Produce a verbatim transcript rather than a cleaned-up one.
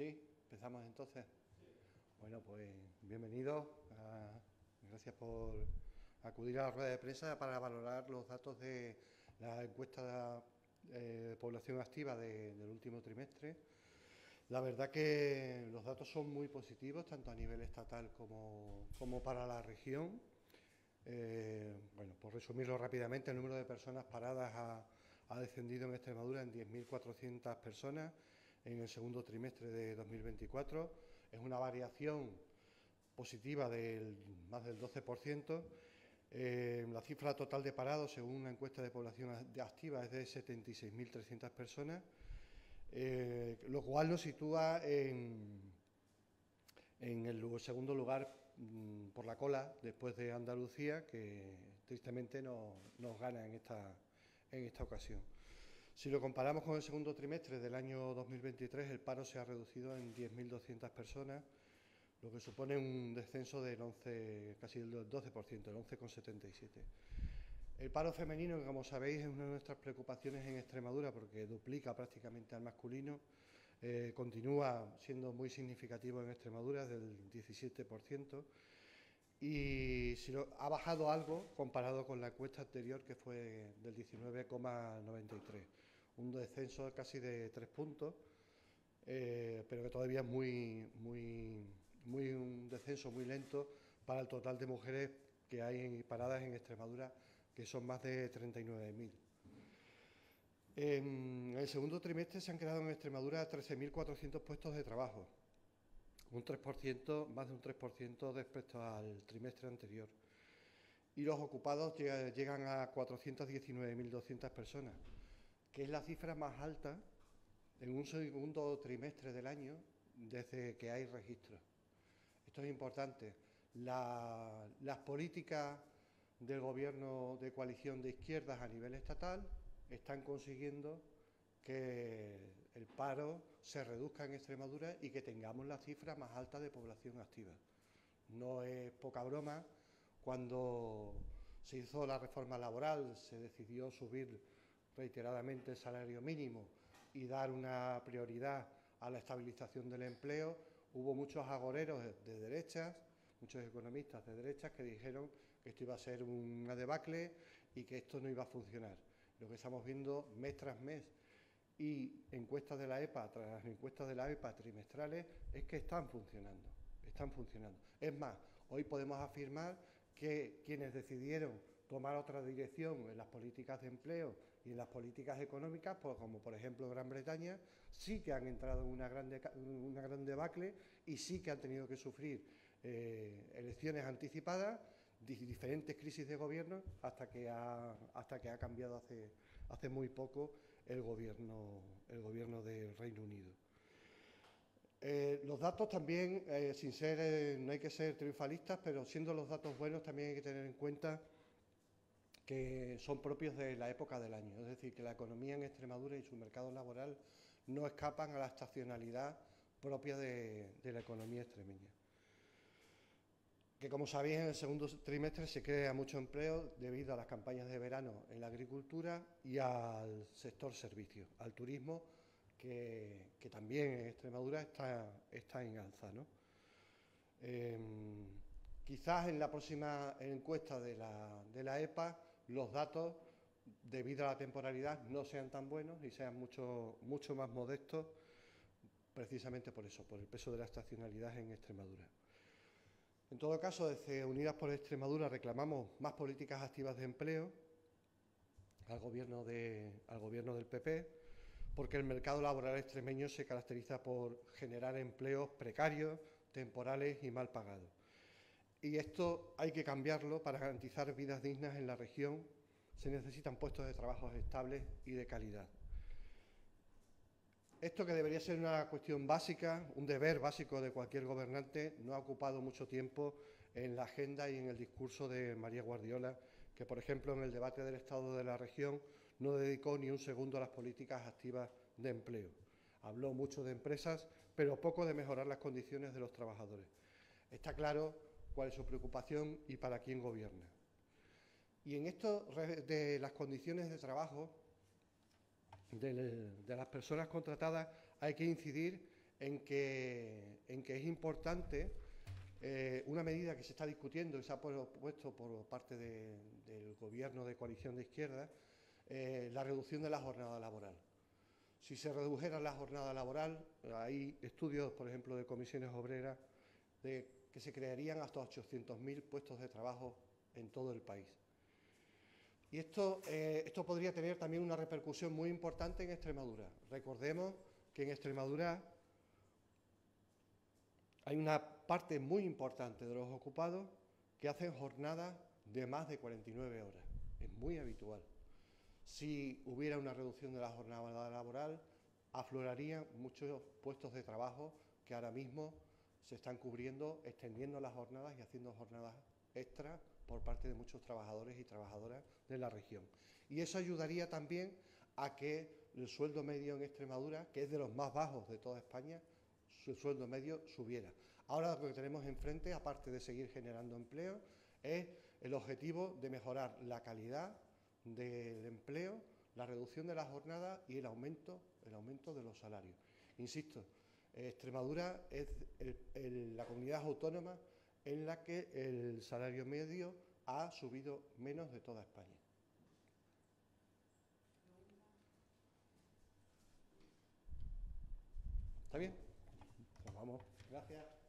Sí, empezamos entonces. Bueno, pues bienvenidos. A, gracias por acudir a la rueda de prensa para valorar los datos de la encuesta de eh, población activa de, del último trimestre. La verdad que los datos son muy positivos, tanto a nivel estatal como, como para la región. Eh, bueno, por resumirlo rápidamente, el número de personas paradas ha, ha descendido en Extremadura en diez mil cuatrocientas personas en el segundo trimestre de dos mil veinticuatro. Es una variación positiva del más del doce por ciento. Eh, la cifra total de parados, según la encuesta de población activa, es de setenta y seis mil trescientas personas, eh, lo cual nos sitúa en, en el segundo lugar por la cola, después de Andalucía, que tristemente no, nos gana en esta, en esta ocasión. Si lo comparamos con el segundo trimestre del año dos mil veintitrés, el paro se ha reducido en diez mil doscientas personas, lo que supone un descenso del once, casi del doce por ciento, el once coma setenta y siete por ciento. El paro femenino, que como sabéis, es una de nuestras preocupaciones en Extremadura, porque duplica prácticamente al masculino. Eh, continúa siendo muy significativo en Extremadura, del diecisiete por ciento, y si lo, ha bajado algo comparado con la encuesta anterior, que fue del diecinueve coma noventa y tres, un descenso casi de tres puntos, eh, pero que todavía es muy, muy, muy un descenso muy lento para el total de mujeres que hay en, paradas en Extremadura, que son más de treinta y nueve mil. En el segundo trimestre se han creado en Extremadura trece mil cuatrocientos puestos de trabajo, un tres por ciento, más de un tres por ciento respecto al trimestre anterior. Y los ocupados llegan a cuatrocientas diecinueve mil doscientas personas, que es la cifra más alta en un segundo trimestre del año desde que hay registros. Esto es importante. La, las políticas del Gobierno de coalición de izquierdas a nivel estatal están consiguiendo que el paro se reduzca en Extremadura y que tengamos la cifra más alta de población activa. No es poca broma, cuando se hizo la reforma laboral, se decidió subir reiteradamente el salario mínimo y dar una prioridad a la estabilización del empleo. Hubo muchos agoreros de derechas, muchos economistas de derechas que dijeron que esto iba a ser una debacle y que esto no iba a funcionar. Lo que estamos viendo mes tras mes y encuestas de la E P A tras encuestas de la E P A trimestrales es que están funcionando, están funcionando. Es más, hoy podemos afirmar que quienes decidieron tomar otra dirección en las políticas de empleo y en las políticas económicas, pues como por ejemplo Gran Bretaña, sí que han entrado en una grande, una gran debacle y sí que han tenido que sufrir eh, elecciones anticipadas, diferentes crisis de gobierno, hasta que ha, hasta que ha cambiado hace, hace muy poco el gobierno, el gobierno del Reino Unido. Eh, los datos también, eh, sin ser, eh, no hay que ser triunfalistas, pero siendo los datos buenos también hay que tener en cuenta que son propios de la época del año, es decir, que la economía en Extremadura y su mercado laboral no escapan a la estacionalidad propia de, de la economía extremeña. Que, como sabéis, en el segundo trimestre se crea mucho empleo debido a las campañas de verano en la agricultura y al sector servicios, al turismo, que, que también en Extremadura está, está en alza, ¿no? Eh, quizás en la próxima encuesta de la, de la E P A los datos, debido a la temporalidad, no sean tan buenos y sean mucho, mucho más modestos, precisamente por eso, por el peso de la estacionalidad en Extremadura. En todo caso, desde Unidas por Extremadura reclamamos más políticas activas de empleo al gobierno, de, al gobierno del P P, porque el mercado laboral extremeño se caracteriza por generar empleos precarios, temporales y mal pagados. Y esto hay que cambiarlo para garantizar vidas dignas en la región. Se necesitan puestos de trabajo estables y de calidad. Esto, que debería ser una cuestión básica, un deber básico de cualquier gobernante, no ha ocupado mucho tiempo en la agenda y en el discurso de María Guardiola, que, por ejemplo, en el debate del Estado de la región no dedicó ni un segundo a las políticas activas de empleo. Habló mucho de empresas, pero poco de mejorar las condiciones de los trabajadores. Está claro cuál es su preocupación y para quién gobierna. Y en esto de las condiciones de trabajo de las personas contratadas hay que incidir en que, en que es importante eh, una medida que se está discutiendo y se ha propuesto por parte de, del Gobierno de coalición de izquierda, eh, la reducción de la jornada laboral. Si se redujera la jornada laboral, hay estudios, por ejemplo, de comisiones obreras, de que se crearían hasta ochocientos mil puestos de trabajo en todo el país. Y esto, eh, esto podría tener también una repercusión muy importante en Extremadura. Recordemos que en Extremadura hay una parte muy importante de los ocupados que hacen jornadas de más de cuarenta y nueve horas. Es muy habitual. Si hubiera una reducción de la jornada laboral, aflorarían muchos puestos de trabajo que ahora mismo se están cubriendo, extendiendo las jornadas y haciendo jornadas extras por parte de muchos trabajadores y trabajadoras de la región. Y eso ayudaría también a que el sueldo medio en Extremadura, que es de los más bajos de toda España, su sueldo medio subiera. Ahora lo que tenemos enfrente, aparte de seguir generando empleo, es el objetivo de mejorar la calidad del empleo, la reducción de la jornada y el aumento, el aumento de los salarios. Insisto, Extremadura es el, el, la comunidad autónoma en la que el salario medio ha subido menos de toda España. ¿Está bien? Pues vamos. Gracias.